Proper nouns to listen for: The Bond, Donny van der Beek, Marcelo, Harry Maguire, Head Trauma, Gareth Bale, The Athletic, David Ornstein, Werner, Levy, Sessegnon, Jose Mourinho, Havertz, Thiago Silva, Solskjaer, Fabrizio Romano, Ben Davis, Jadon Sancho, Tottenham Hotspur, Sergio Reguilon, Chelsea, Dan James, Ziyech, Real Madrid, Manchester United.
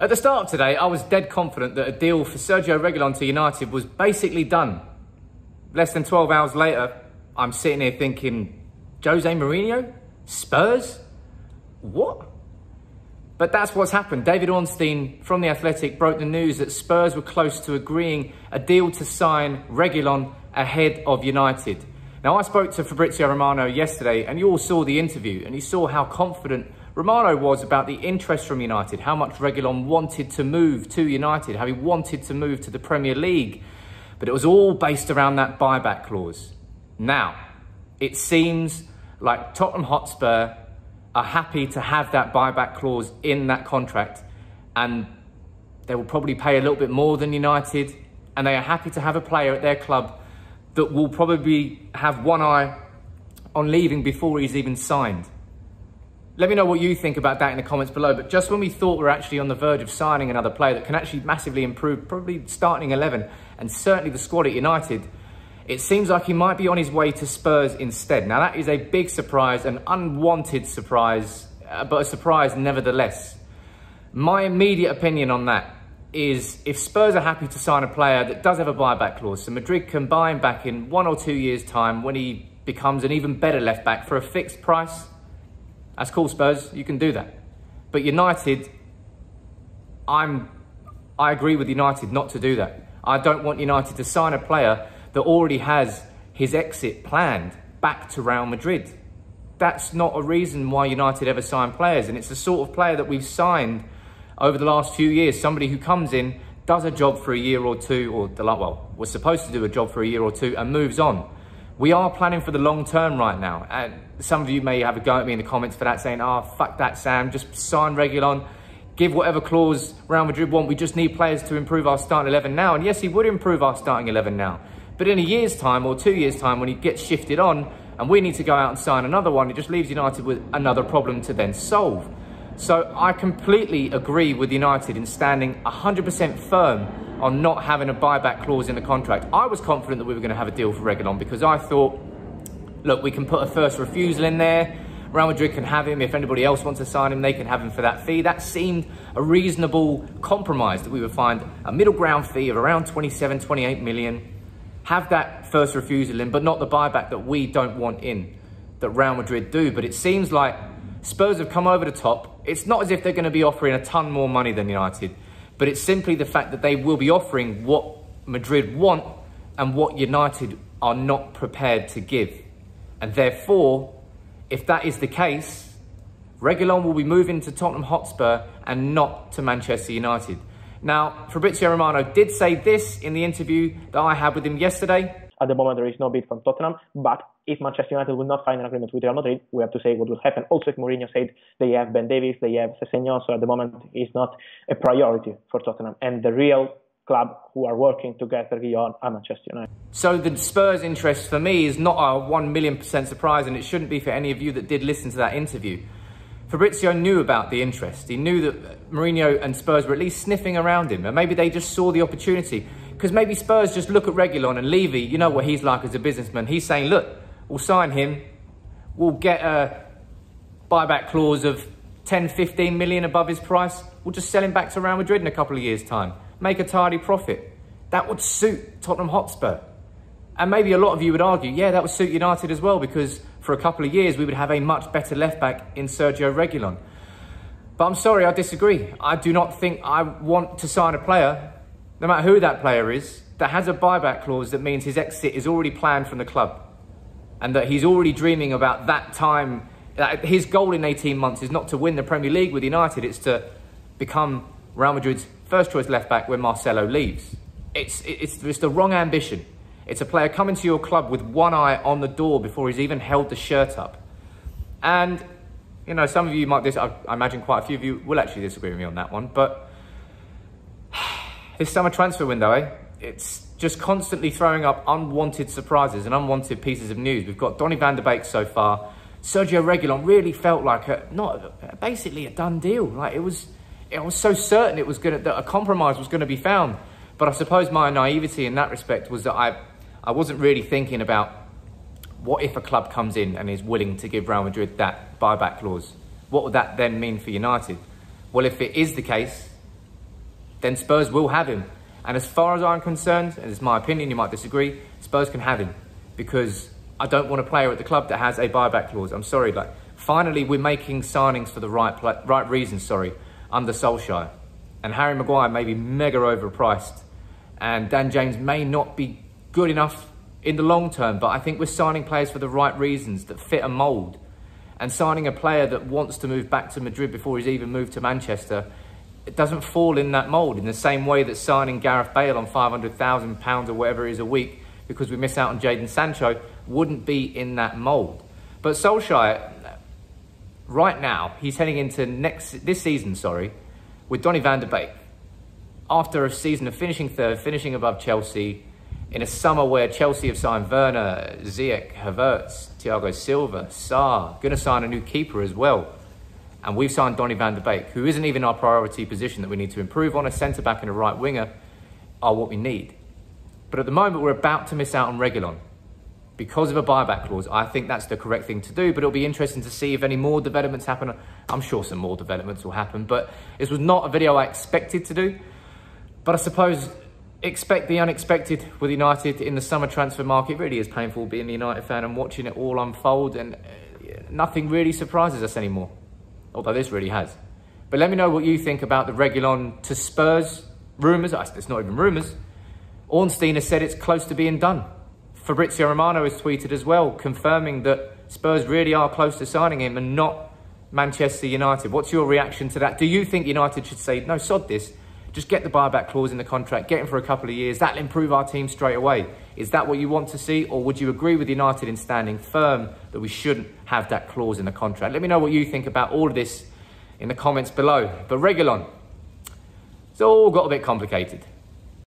At the start of today, I was dead confident that a deal for Sergio Reguilon to United was basically done. Less than 12 hours later, I'm sitting here thinking, Jose Mourinho? Spurs? What? But that's what's happened. David Ornstein from The Athletic broke the news that Spurs were close to agreeing a deal to sign Reguilon ahead of United. Now, I spoke to Fabrizio Romano yesterday and you all saw the interview and you saw how confident Romano was about the interest from United, how much Reguilon wanted to move to United, how he wanted to move to the Premier League. But it was all based around that buyback clause. Now, it seems like Tottenham Hotspur are happy to have that buyback clause in that contract and they will probably pay a little bit more than United, and they are happy to have a player at their club that will probably have one eye on leaving before he's even signed. Let me know what you think about that in the comments below, but just when we thought we're actually on the verge of signing another player that can actually massively improve probably starting 11 and certainly the squad at United, it seems like he might be on his way to Spurs instead. Now that is a big surprise, an unwanted surprise, but a surprise nevertheless. My immediate opinion on that is if Spurs are happy to sign a player that does have a buyback clause, so Madrid can buy him back in 1 or 2 years' time when he becomes an even better left-back for a fixed price, that's cool, Spurs, you can do that. But United, I agree with United not to do that. I don't want United to sign a player that already has his exit planned back to Real Madrid. That's not a reason why United ever sign players, and it's the sort of player that we've signed over the last few years, somebody who comes in, does a job for a year or two, or well, was supposed to do a job for a year or two and moves on. We are planning for the long term right now. And some of you may have a go at me in the comments for that, saying, oh, fuck that, Sam, just sign Reguilon, give whatever clause Real Madrid want. We just need players to improve our starting 11 now. And yes, he would improve our starting 11 now. But in a year's time or 2 years' time, when he gets shifted on and we need to go out and sign another one, it just leaves United with another problem to then solve. So I completely agree with United in standing 100% firm on not having a buyback clause in the contract. I was confident that we were going to have a deal for Reguilon because I thought, look, we can put a first refusal in there. Real Madrid can have him. If anybody else wants to sign him, they can have him for that fee. That seemed a reasonable compromise, that we would find a middle ground fee of around 27, 28 million. Have that first refusal in, but not the buyback that we don't want in, that Real Madrid do. But it seems like Spurs have come over the top. It's not as if they're going to be offering a ton more money than United, but it's simply the fact that they will be offering what Madrid want and what United are not prepared to give. And therefore, if that is the case, Reguilon will be moving to Tottenham Hotspur and not to Manchester United. Now, Fabrizio Romano did say this in the interview that I had with him yesterday. At the moment, there is no bid from Tottenham, but if Manchester United will not find an agreement with Real Madrid, we have to say what will happen. Also, if Mourinho said they have Ben Davis, they have Sessegnon, so at the moment it's not a priority for Tottenham and the real club who are working to get Reguilon and Manchester United. So the Spurs interest for me is not a 1,000,000% surprise, and it shouldn't be for any of you that did listen to that interview. Fabrizio knew about the interest. He knew that Mourinho and Spurs were at least sniffing around him, and maybe they just saw the opportunity. Because maybe Spurs just look at Reguilon and Levy, you know what he's like as a businessman. He's saying, look, we'll sign him. We'll get a buyback clause of 10, 15 million above his price. We'll just sell him back to Real Madrid in a couple of years' time. Make a tidy profit. That would suit Tottenham Hotspur. And maybe a lot of you would argue, yeah, that would suit United as well, because for a couple of years, we would have a much better left-back in Sergio Reguilon. But I'm sorry, I disagree. I do not think I want to sign a player, no matter who that player is, that has a buyback clause that means his exit is already planned from the club and that he's already dreaming about that time. His goal in 18 months is not to win the Premier League with United, it's to become Real Madrid's first-choice left-back when Marcelo leaves. It's the wrong ambition. It's a player coming to your club with one eye on the door before he's even held the shirt up. And, you know, some of you might disagree. I imagine quite a few of you will actually disagree with me on that one, but this summer transfer window, it's just constantly throwing up unwanted surprises and unwanted pieces of news. We've got Donny van der Beek so far. Sergio Reguilon really felt like basically a done deal. Like I was so certain it was that a compromise was going to be found. But I suppose my naivety in that respect was that I wasn't really thinking about what if a club comes in and is willing to give Real Madrid that buyback clause. What would that then mean for United? Well, if it is the case, then Spurs will have him. And as far as I'm concerned, and it's my opinion, you might disagree, Spurs can have him, because I don't want a player at the club that has a buyback clause. I'm sorry, like, finally we're making signings for the right reasons, under Solskjaer. And Harry Maguire may be mega overpriced, and Dan James may not be good enough in the long term, but I think we're signing players for the right reasons that fit a mould. And signing a player that wants to move back to Madrid before he's even moved to Manchester, it doesn't fall in that mould, in the same way that signing Gareth Bale on £500,000 or whatever it is a week because we miss out on Jadon Sancho wouldn't be in that mould. But Solskjaer, right now, he's heading into this season with Donny van der Beek. After a season of finishing third, finishing above Chelsea, in a summer where Chelsea have signed Werner, Ziyech, Havertz, Thiago Silva, Sarr, going to sign a new keeper as well. And we've signed Donny van der Beek, who isn't even our priority position that we need to improve on. A centre-back and a right winger are what we need. But at the moment, we're about to miss out on Reguilon because of a buyback clause. I think that's the correct thing to do, but it'll be interesting to see if any more developments happen. I'm sure some more developments will happen, but this was not a video I expected to do. But I suppose expect the unexpected with United in the summer transfer market. It really is painful being a United fan and watching it all unfold, and nothing really surprises us anymore. Although this really has. But let me know what you think about the Reguilon to Spurs rumours. It's not even rumours. Ornstein has said it's close to being done. Fabrizio Romano has tweeted as well, confirming that Spurs really are close to signing him and not Manchester United. What's your reaction to that? Do you think United should say, no, sod this, just get the buyback clause in the contract, get him for a couple of years, that'll improve our team straight away? Is that what you want to see? Or would you agree with United in standing firm that we shouldn't have that clause in the contract? Let me know what you think about all of this in the comments below. But Reguilon, it's all got a bit complicated.